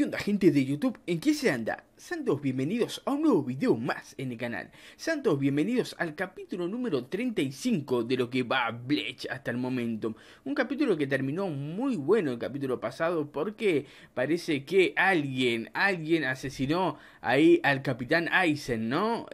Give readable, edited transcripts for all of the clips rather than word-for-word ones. ¿Qué onda, gente de YouTube? ¿En qué se anda? Santos, bienvenidos a un nuevo video más en el canal. Santos, bienvenidos al capítulo número 35 de lo que va Bleach hasta el momento. Un capítulo que terminó muy bueno el capítulo pasado, porque parece que alguien asesinó ahí al capitán Aizen, ¿no?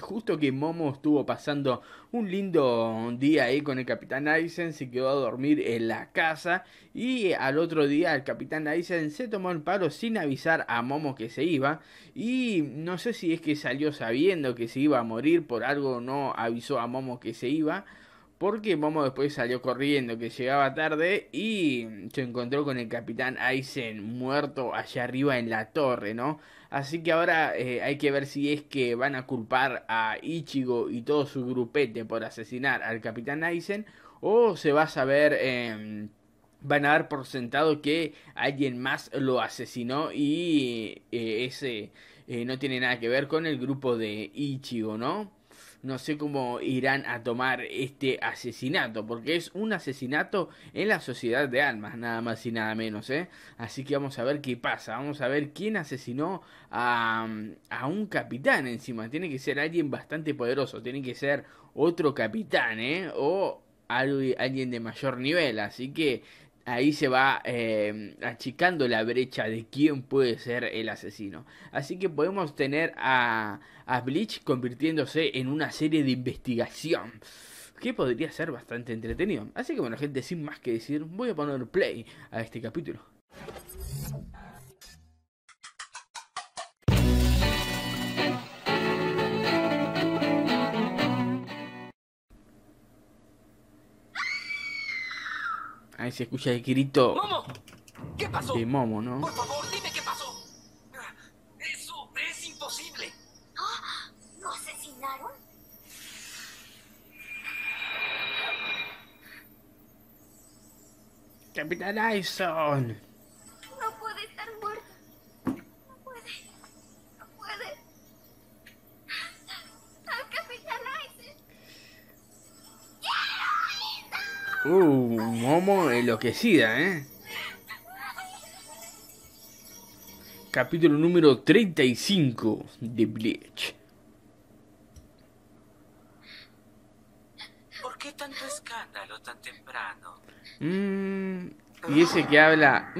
Justo que Momo estuvo pasando un lindo día ahí con el capitán Aizen, se quedó a dormir en la casa y al otro día el capitán Aizen se tomó el palo sin avisar a Momo que se iba. Y no sé si es que salió sabiendo que se iba a morir, por algo no avisó a Momo que se iba, porque Momo después salió corriendo, que llegaba tarde, y se encontró con el capitán Aizen muerto allá arriba en la torre, ¿no? Así que ahora hay que ver si es que van a culpar a Ichigo y todo su grupete por asesinar al capitán Aizen, o se va a saber... van a dar por sentado que alguien más lo asesinó y ese no tiene nada que ver con el grupo de Ichigo, ¿no? No sé cómo irán a tomar este asesinato, porque es un asesinato en la sociedad de almas, nada más y nada menos, ¿eh? Así que vamos a ver qué pasa, vamos a ver quién asesinó a un capitán encima. Tiene que ser alguien bastante poderoso, tiene que ser otro capitán, ¿eh? O alguien de mayor nivel, así que... ahí se va achicando la brecha de quién puede ser el asesino. Así que podemos tener a Bleach convirtiéndose en una serie de investigación, que podría ser bastante entretenido. Así que bueno, gente, sin más que decir, voy a poner play a este capítulo. Ahí se escucha el grito. ¡Momo! ¿Qué pasó? De Momo, ¿no? Por favor, dime qué pasó. Eso es imposible. ¿Lo asesinaron? Capitán Aizen. No puede estar muerto. No puede. No puede. Capitán Aizen. Momo enloquecida, ¿eh? Capítulo número 35 de Bleach. ¿Por qué tanto escándalo tan temprano? Y ese que habla...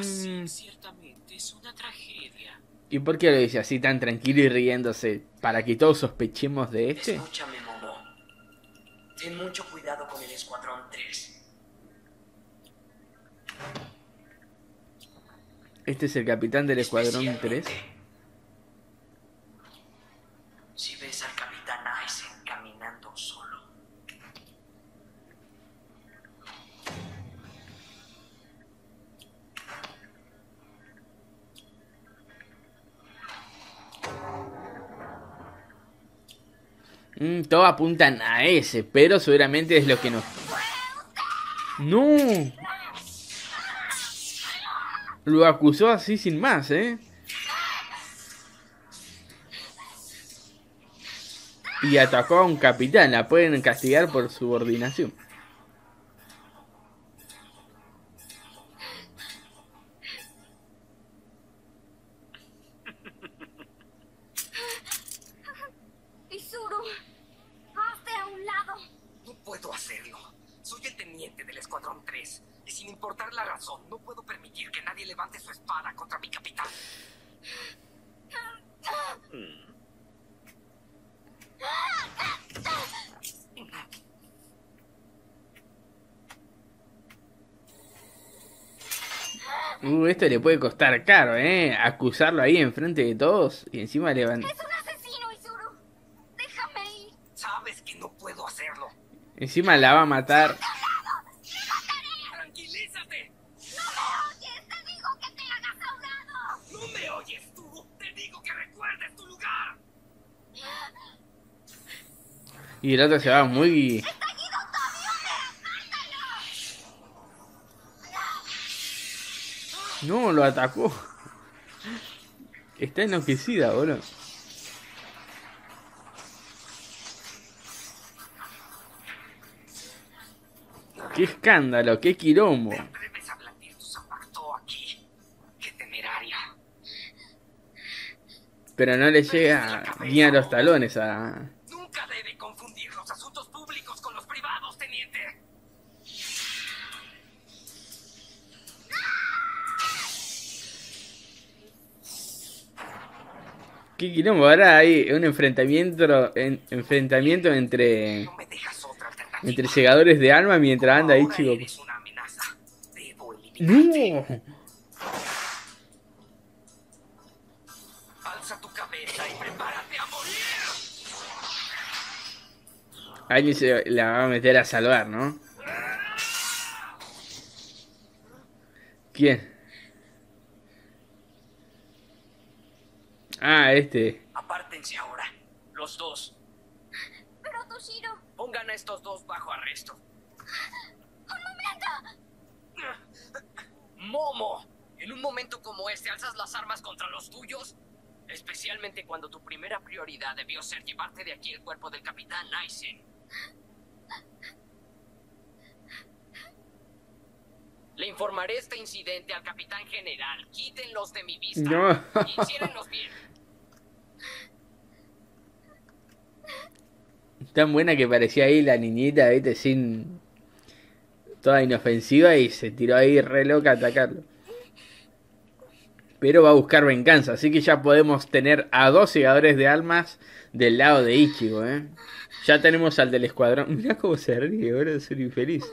Así ciertamente es una tragedia. ¿Y por qué lo dice así tan tranquilo y riéndose? ¿Para que todos sospechemos de este? Escúchame, Momo. Ten mucho cuidado con el Escuadrón 3. Este es el capitán del Escuadrón 3. Si ves al capitán Aizen caminando solo, todos apuntan a ese, pero seguramente es lo que nos... ¡No! Lo acusó así sin más, ¿eh? Y atacó a un capitán, la pueden castigar por subordinación. Esto le puede costar caro, ¿eh? Acusarlo ahí enfrente de todos y encima le van... ¡Es un asesino, Izuru! ¡Déjame ir! ¡Sabes que no puedo hacerlo! Encima la va a matar... Y el otro se va muy... No, lo atacó. Está enloquecida, boludo. Qué escándalo, qué quilombo. Aquí. Qué temerario. Pero no le llega ni a los talones a... Nunca debe confundir los asuntos públicos con los privados, teniente. ¿Qué quilombo habrá ahí? Un enfrentamiento entre... No me dejas otra alternativa. Entre llegadores de alma mientras anda ahí, chico. Eres una amenaza. Debo eliminarte. No. Alguien se la va a meter a salvar, ¿no? ¿Quién? Ah, este. Apártense ahora, los dos. Pero Toshiro. Pongan a estos dos bajo arresto. ¡Un momento! ¡Momo! En un momento como este, ¿alzas las armas contra los tuyos? Especialmente cuando tu primera prioridad debió ser llevarte de aquí el cuerpo del capitán Aizen. Le informaré este incidente al capitán general. Quítenlos de mi vista. No. Y hiciérenlos bien. Tan buena que parecía ahí la niñita, viste, sin... Toda inofensiva y se tiró ahí re loca a atacarlo. Pero va a buscar venganza, así que ya podemos tener a dos segadores de almas del lado de Ichigo, ¿eh? Ya tenemos al del escuadrón. Mirá cómo se ríe, bro, es un infeliz.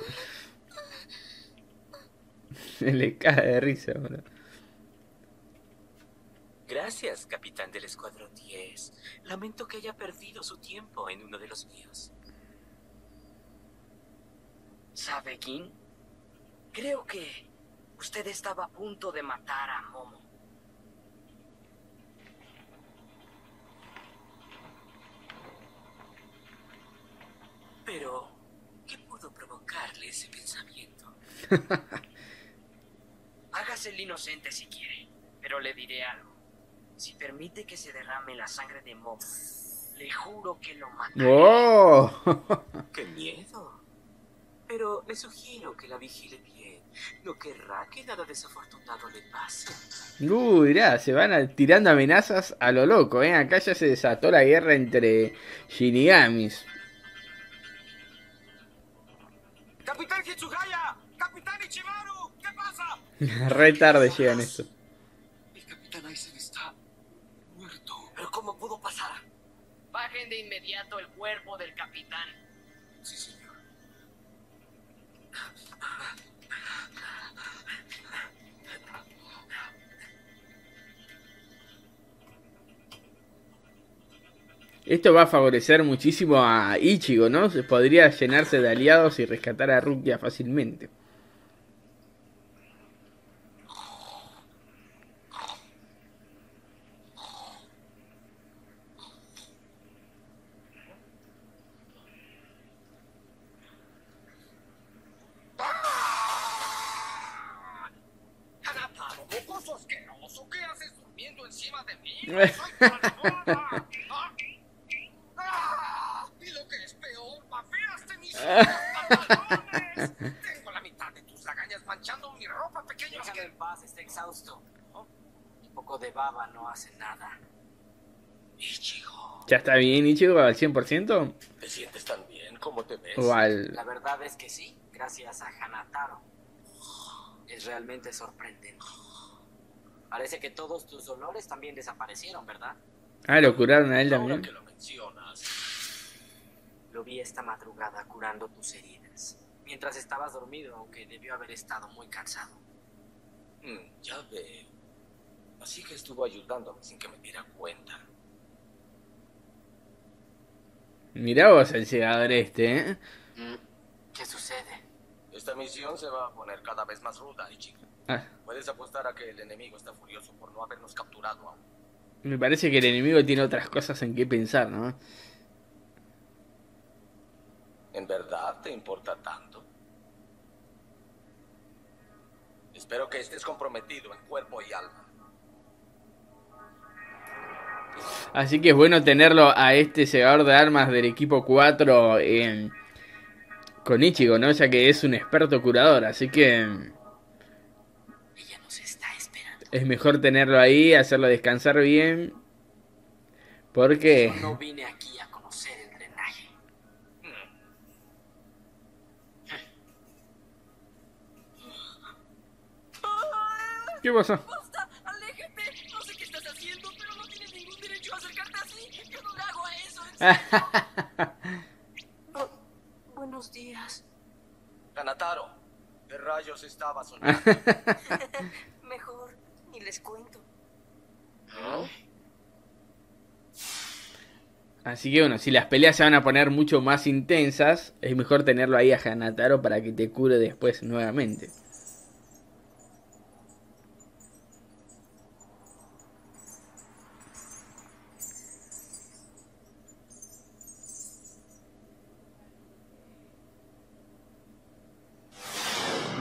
Se le cae de risa, bro. Gracias, capitán del escuadrón 10. Lamento que haya perdido su tiempo en uno de los míos. ¿Sabe quién? Creo que usted estaba a punto de matar a Momo. Pero, ¿qué pudo provocarle ese pensamiento? Hágase el inocente si quiere, pero le diré algo. Si permite que se derrame la sangre de Momo, le juro que lo mataré. ¡Oh! ¡Qué miedo! Pero le sugiero que la vigile bien. No querrá que nada desafortunado le pase. Mirá, se van tirando amenazas a lo loco, ¿eh? Acá ya se desató la guerra entre Shinigamis. ¡Capitán Hitsugaya! ¡Capitán Ichimaru! ¿Qué pasa? Re tarde llegan esto. El capitán Aizen está muerto. ¿Pero cómo pudo pasar? Bajen de inmediato el cuerpo del capitán. Sí, señor. Esto va a favorecer muchísimo a Ichigo, ¿no? Podría llenarse de aliados y rescatar a Rukia fácilmente. ¿Ya está bien, Ichigo, al 100%? ¿Te sientes tan bien? ¿Cómo te ves? La verdad es que sí, gracias a Hanataro. Es realmente sorprendente. Parece que todos tus dolores también desaparecieron, ¿verdad? Ah, lo curaron a él también. Ahora que lo mencionas. Lo vi esta madrugada curando tus heridas. Mientras estabas dormido, aunque debió haber estado muy cansado. Ya veo. Así que estuvo ayudándome sin que me diera cuenta. Mirá vos el llegador este, ¿eh? ¿Qué sucede? Esta misión se va a poner cada vez más ruda, Ichigo. Puedes apostar a que el enemigo está furioso por no habernos capturado aún. Me parece que el enemigo tiene otras cosas en qué pensar, ¿no? ¿En verdad te importa tanto? Espero que estés comprometido en cuerpo y alma. Así que es bueno tenerlo a este llegador de armas del equipo 4 con Ichigo, ¿no? Ya que es un experto curador, así que... Ella nos está esperando. Es mejor tenerlo ahí, hacerlo descansar bien Porque yo no vine aquí a conocer el drenaje. ¿Qué pasa? ¡Basta! ¡Aléjate! No sé qué estás haciendo, pero no tienes ningún derecho a acercarte así. Yo no le hago a eso, en serio. Buenos días. Hanataro, de rayos estaba soñando. Mejor ni les cuento. ¿No? Así que bueno, si las peleas se van a poner mucho más intensas, es mejor tenerlo ahí a Hanataro para que te cure después nuevamente.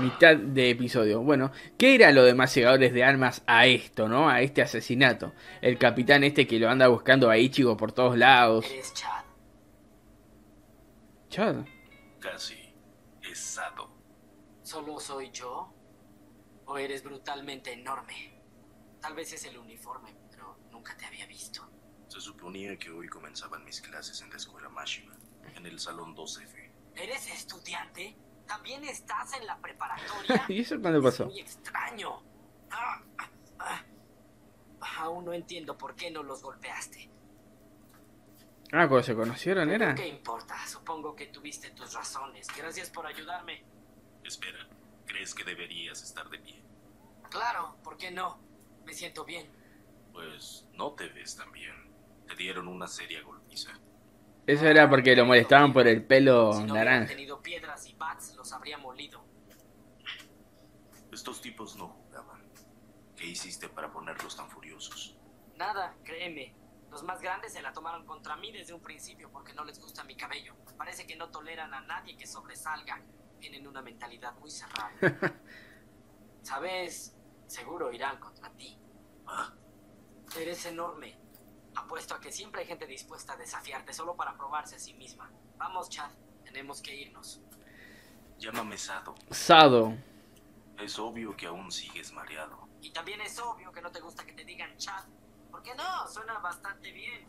Mitad de episodio. Bueno, ¿qué era lo de más llegadores de armas a esto, no? A este asesinato. El capitán este que lo anda buscando a Ichigo por todos lados. ¿Eres Chad? ¿Chad? Casi. Es Sado. ¿Solo soy yo? ¿O eres brutalmente enorme? Tal vez es el uniforme, pero nunca te había visto. Se suponía que hoy comenzaban mis clases en la escuela Mashima, en el salón 2F. ¿Eres estudiante? ¿También estás en la preparatoria? ¿Y eso cuándo pasó? Es muy extraño. Aún no entiendo por qué no los golpeaste. Ah, cuando se conocieron era... ¿Qué importa? Supongo que tuviste tus razones. Gracias por ayudarme. Espera, ¿crees que deberías estar de pie? Claro, ¿por qué no? Me siento bien. Pues no te ves tan bien. Te dieron una seria golpiza. Eso era porque lo molestaban por el pelo naranja. Si no hubieran tenido piedras y bats, los habría molido. Estos tipos no jugaban. ¿Qué hiciste para ponerlos tan furiosos? Nada, créeme. Los más grandes se la tomaron contra mí desde un principio porque no les gusta mi cabello. Parece que no toleran a nadie que sobresalga. Tienen una mentalidad muy cerrada. ¿Sabes? Seguro irán contra ti. ¿Ah? Eres enorme. Apuesto a que siempre hay gente dispuesta a desafiarte solo para probarse a sí misma. Vamos, Chad, tenemos que irnos. Llámame Sado. Sado. Es obvio que aún sigues mareado. Y también es obvio que no te gusta que te digan Chad. ¿Por qué no? Suena bastante bien.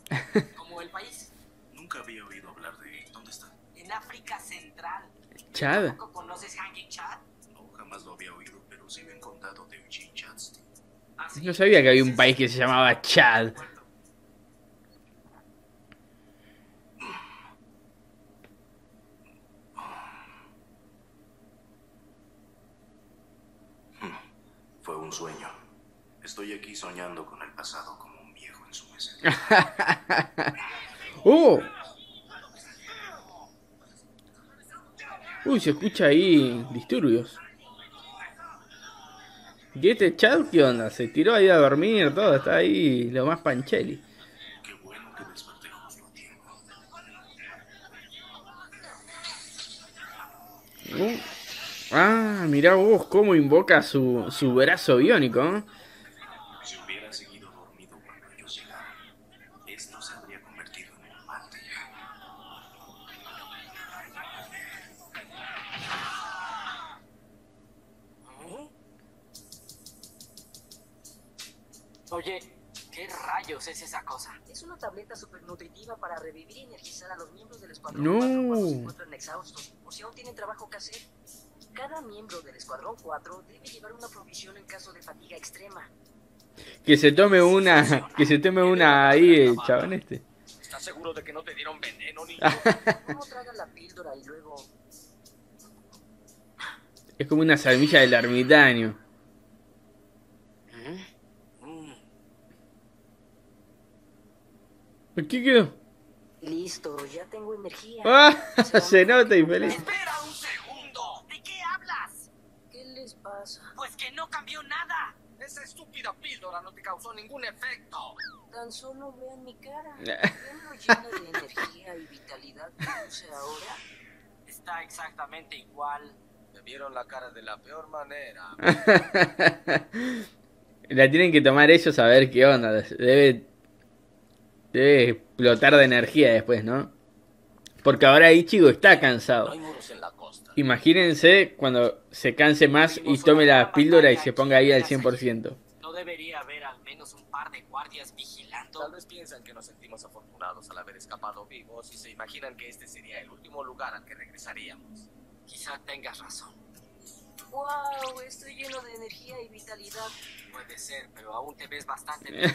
Como el país. Nunca había oído hablar de él. ¿Dónde está? En África Central. ¿Chad? ¿Tampoco conoces Hanging Chad? No, jamás lo había oído, pero sí me han contado de Uchi Chad. No sabía que había un país que se llamaba Chad. Fue un sueño. Estoy aquí soñando con el pasado como un viejo en su mesa. ¡Oh! Uy, se escucha ahí disturbios. ¿Y este Chad qué onda? Se tiró ahí a dormir, todo. Está ahí lo más pancheli. Qué bueno que desperté justo a tiempo. Ah, mirá vos cómo invoca su brazo biónico, ¿eh? Si hubiera seguido dormido cuando yo llegara, esto se habría convertido en el mal día. ¿Eh? Oye, ¿qué rayos es esa cosa? Es una tableta supernutritiva para revivir y energizar a los miembros del escuadrón. No. Cuando se encuentran exhaustos o si aún tienen trabajo que hacer. Cada miembro del Escuadrón 4 debe llevar una provisión en caso de fatiga extrema. Que se tome una, ahí, chabón este. ¿Estás seguro de que no te dieron veneno, niño? ¿Cómo traga la píldora y luego...? Es como una salmilla del ermitaño. ¿Por qué quedó? Listo, ya tengo energía. Ah, se nota infeliz. Pues que no cambió nada. Esa estúpida píldora no te causó ningún efecto. Tan solo vean mi cara. Vengo lleno de energía y vitalidad. O sea, ahora está exactamente igual. Me vieron la cara de la peor manera. La tienen que tomar ellos a ver qué onda. Debe explotar de energía después, ¿no? Porque ahora Ichigo está cansado. No hay muros en la costa. Imagínense cuando se canse más y tome la píldora y se ponga ahí al 100%. No debería haber a al menos un par de guardias vigilando. Tal vez piensan que nos sentimos afortunados al haber escapado vivos y se imaginan que este sería el último lugar al que regresaríamos. Quizá tengas razón. ¡Wow! Estoy lleno de energía y vitalidad. Puede ser, pero aún te ves bastante bien.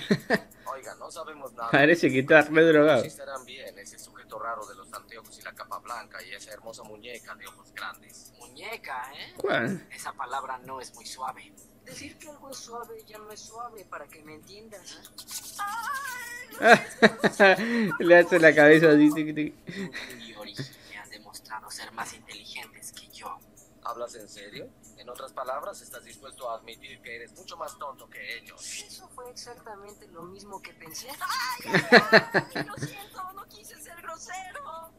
Oiga, no sabemos nada. Parece quitarme drogado. Sí estarán bien, ese sujeto raro de los anteojos y la capa blanca y esa hermosa muñeca de ojos grandes. ¿Muñeca, eh? ¿Cuál? Esa palabra no es muy suave. Decir que algo es suave ya no es suave, para que me entiendas, ¿eh? Le hace la cabeza así. Y Orihime has demostrado ser más inteligentes que yo. ¿Hablas en serio? En otras palabras, estás dispuesto a admitir que eres mucho más tonto que ellos. Eso fue exactamente lo mismo que pensé. ¡Ay, lo siento! ¡No quise ser grosero!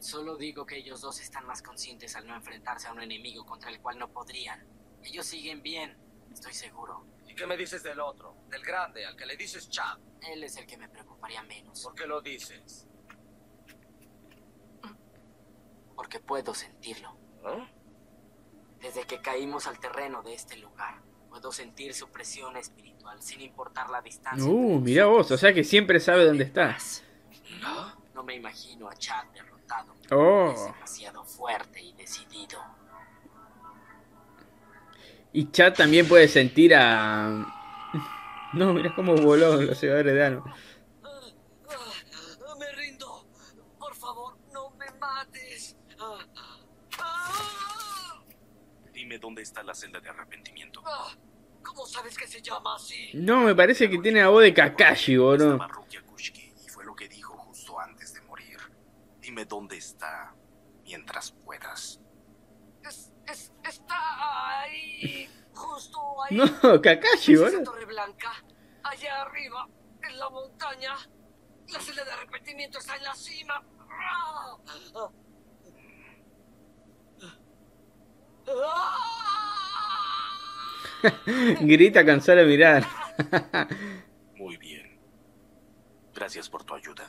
Solo digo que ellos dos están más conscientes al no enfrentarse a un enemigo contra el cual no podrían. Ellos siguen bien, estoy seguro. ¿Y qué me dices del otro? Del grande, al que le dices Chad. Él es el que me preocuparía menos. ¿Por qué lo dices? Porque puedo sentirlo. ¿Eh? Desde que caímos al terreno de este lugar, puedo sentir su presión espiritual sin importar la distancia. Mira vos, o sea que siempre sabe dónde estás. No me imagino a Chad derrotado. Es demasiado fuerte y decidido. Y Chad también puede sentir a... No, mirá cómo voló los seguidores de Ano. Me rindo. Por favor, no me mates. Dime dónde está la celda de arrepentimiento. ¿Cómo sabes que se llama así? No, me parece que tiene la voz de Kakashi, boludo. Estaba Rukia Kushiki y fue lo que dijo justo antes de morir. Dime dónde está mientras puedas. Está ahí, justo ahí. No, Kakashi, boludo. Esa torre blanca, allá arriba, en la montaña. La celda de arrepentimiento está en la cima. Grita con solo mirar. Muy bien. Gracias por tu ayuda.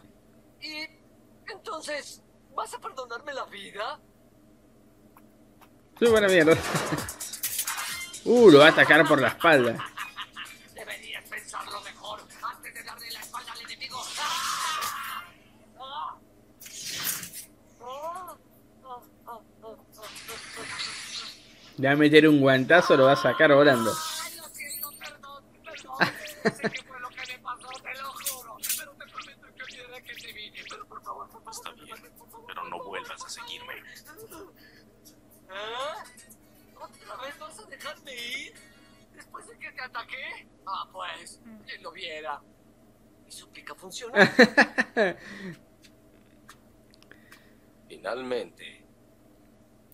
¿Y entonces vas a perdonarme la vida? Soy buena mierda. Lo va a atacar por la espalda. Deberías pensarlo mejor antes de darle la espalda al enemigo. Le va a meter un guantazo, lo va a sacar volando. Ay, lo siento, perdón. No sé qué fue lo que me pasó, te lo juro. Pero te prometo que olvidaré que te vi. Pero por favor, está bien. Pero no vuelvas a seguirme. ¿Otra vez vas a dejarme ir? ¿Después de que te ataqué? Ah, pues, quien lo viera. Mi súplica funcionó. Finalmente.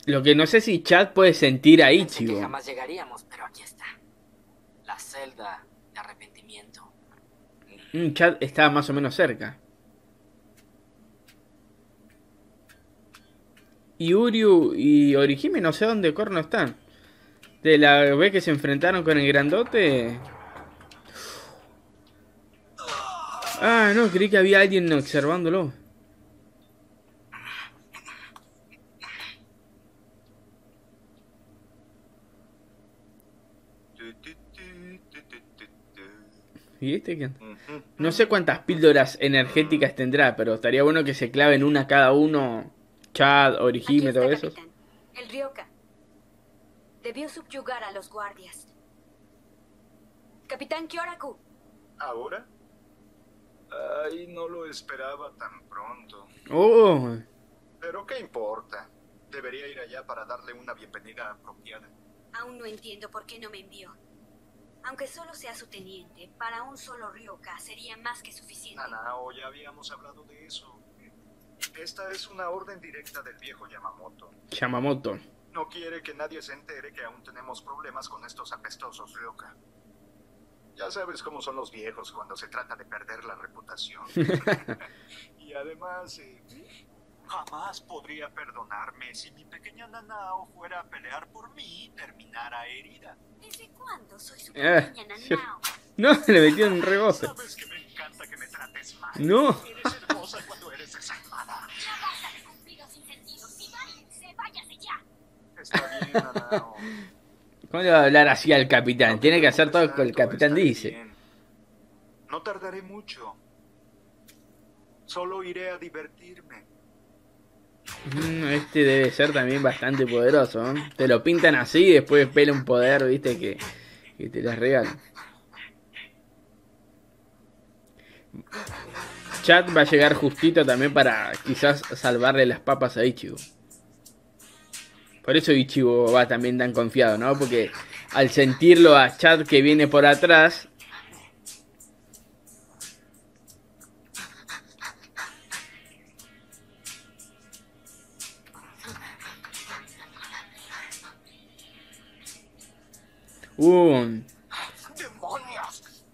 Lo que no sé si Chad puede sentir a Ichigo. Que jamás llegaríamos, pero aquí está. La celda de arrepentimiento. Chad está más o menos cerca. Y Uriu y Orihime no sé dónde corno están. De la vez que se enfrentaron con el grandote. Ah, no, creí que había alguien observándolo. ¿Y este qué? No sé cuántas píldoras energéticas tendrá, pero estaría bueno que se claven una cada uno. Chad, Orihime, todo eso. El Ryoka debió subyugar a los guardias. Capitán Kyoraku. ¿Ahora? Ay, no lo esperaba tan pronto. Pero qué importa. Debería ir allá para darle una bienvenida apropiada. Aún no entiendo por qué no me envió. Aunque solo sea su teniente, para un solo Ryoka sería más que suficiente. Nanao, ya habíamos hablado de eso. Esta es una orden directa del viejo Yamamoto. No quiere que nadie se entere que aún tenemos problemas con estos apestosos Ryoka. Ya sabes cómo son los viejos cuando se trata de perder la reputación. Y además... jamás podría perdonarme si mi pequeña Nanao fuera a pelear por mí y terminara herida. ¿Desde cuándo soy su pequeña Nanao? No, le metí un rebote. Sabes que me encanta que me trates mal. No. Eres hermosa cuando eres desalmada. Ya basta de cumplidos sin sentido. Si váyanse, váyase ya. Está bien, Nanao. ¿Cómo le va a hablar así al capitán? Tiene que hacer todo lo que el capitán dice. No tardaré mucho. Solo iré a divertirme. Este debe ser también bastante poderoso, ¿eh? Te lo pintan así y después pela un poder, viste, que te las regalan. Chad va a llegar justito también para quizás salvarle las papas a Ichigo. Por eso Ichigo va también tan confiado, ¿no? Porque al sentirlo a Chad que viene por atrás... ¡Demonios!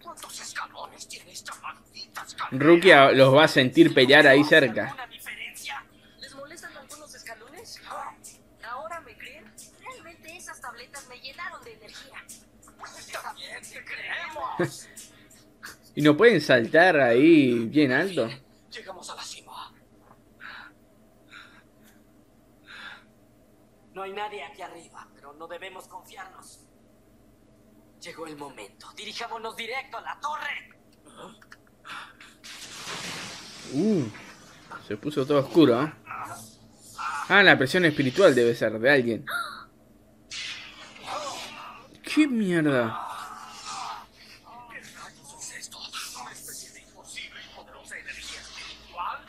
¿Cuántos escalones tiene esta maldita escalera? Rukia los va a sentir pelear ahí cerca. ¿Les molestan algunos escalones? ¿Ahora me creen? Realmente esas tabletas me llenaron de energía. Está bien, te creemos. ¿Y no pueden saltar ahí bien alto? Llegamos a la cima. No hay nadie aquí arriba, pero no debemos confiarnos. Llegó el momento. Dirijámonos directo a la torre. Se puso todo oscuro, ¿eh? Ah, la presión espiritual debe ser de alguien. ¡Qué mierda! ¿Qué rayos es esto? ¿Una especie de imposible y poderosa energía espiritual?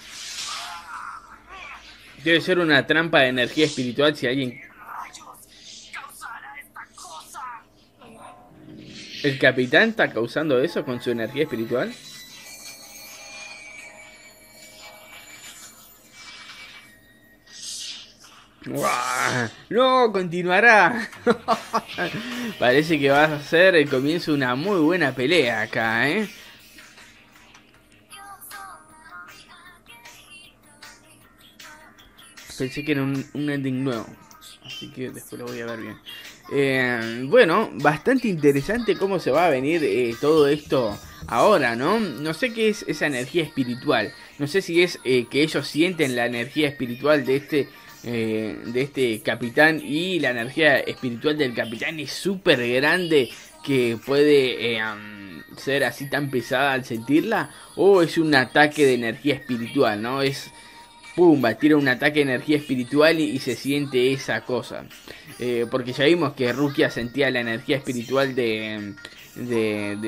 Debe ser una trampa de energía espiritual si alguien... ¿El capitán está causando eso con su energía espiritual? ¡Uah! ¡No! ¡Continuará! Parece que va a ser el comienzo de una muy buena pelea acá, ¿eh? Pensé que era un ending nuevo, así que después lo voy a ver bien. Bueno, bastante interesante cómo se va a venir todo esto ahora, ¿no? No sé qué es esa energía espiritual. No sé si es que ellos sienten la energía espiritual de este capitán. Y la energía espiritual del capitán es súper grande, que puede ser así tan pesada al sentirla. O es un ataque de energía espiritual, ¿no? Es... Pumba, tira un ataque de energía espiritual y se siente esa cosa. Porque ya vimos que Rukia sentía la energía espiritual de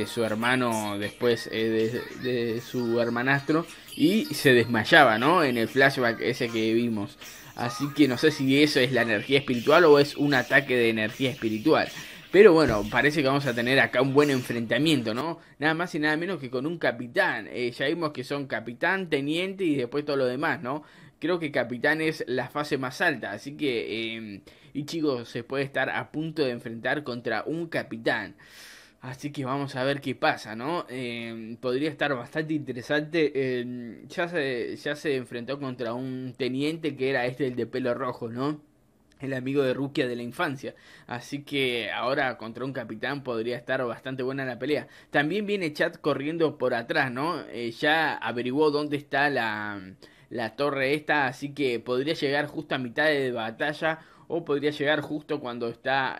su hermano, después de su hermanastro, y se desmayaba, ¿no? En el flashback ese que vimos. Así que no sé si eso es la energía espiritual o es un ataque de energía espiritual. Pero bueno, parece que vamos a tener acá un buen enfrentamiento, ¿no? Nada más y nada menos que con un capitán. Ya vimos que son capitán, teniente y después todo lo demás, ¿no? Creo que capitán es la fase más alta, así que Ichigo se puede estar a punto de enfrentar contra un capitán. Así que vamos a ver qué pasa, ¿no? Podría estar bastante interesante. Ya se enfrentó contra un teniente que era este, el de pelo rojo, ¿no? El amigo de Rukia de la infancia. Así que ahora contra un capitán podría estar bastante buena la pelea. También viene Chad corriendo por atrás, ¿no? Ya averiguó dónde está la torre esta. Así que podría llegar justo a mitad de batalla. O podría llegar justo cuando está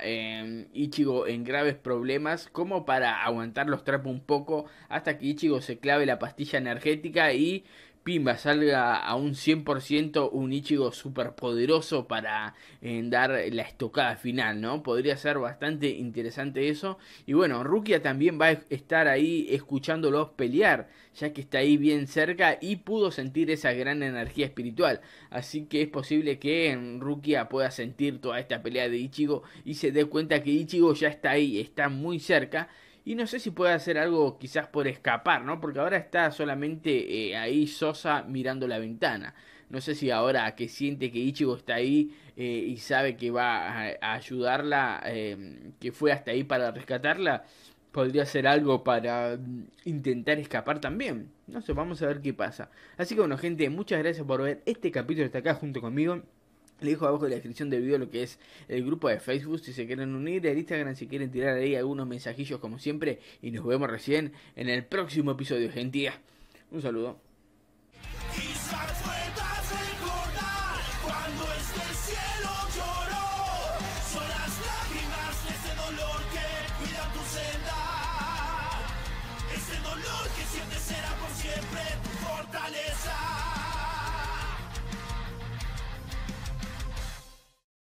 Ichigo en graves problemas. Como para aguantar los trapos un poco. Hasta que Ichigo se clave la pastilla energética y... Pimba, salga a un 100% un Ichigo super poderoso para dar la estocada final, ¿no? Podría ser bastante interesante eso. Y bueno, Rukia también va a estar ahí escuchándolos pelear, ya que está ahí bien cerca y pudo sentir esa gran energía espiritual. Así que es posible que Rukia pueda sentir toda esta pelea de Ichigo y se dé cuenta que Ichigo ya está ahí, está muy cerca. Y no sé si puede hacer algo quizás por escapar, ¿no? Porque ahora está solamente ahí sosa mirando la ventana. No sé si ahora que siente que Ichigo está ahí y sabe que va a ayudarla, que fue hasta ahí para rescatarla, podría hacer algo para intentar escapar también. No sé, vamos a ver qué pasa. Así que bueno, gente, muchas gracias por ver este capítulo hasta acá junto conmigo. Les dejo abajo en la descripción del video lo que es el grupo de Facebook si se quieren unir, el Instagram si quieren tirar ahí algunos mensajillos como siempre. Y nos vemos recién en el próximo episodio, gente. Un saludo.